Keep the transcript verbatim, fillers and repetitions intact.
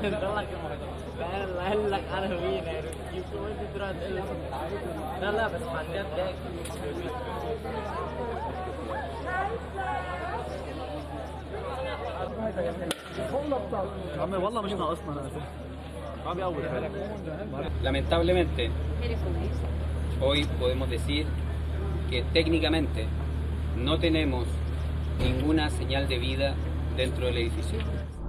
ضلك هلا هلا انا مين يا ريت انت تروح تقول لا لا بس حاجات ضايق عمي والله مش ناقصنا انا عمي اول lamentablemente hoy podemos decir que técnicamente no tenemos ninguna señal de vida dentro del edificio.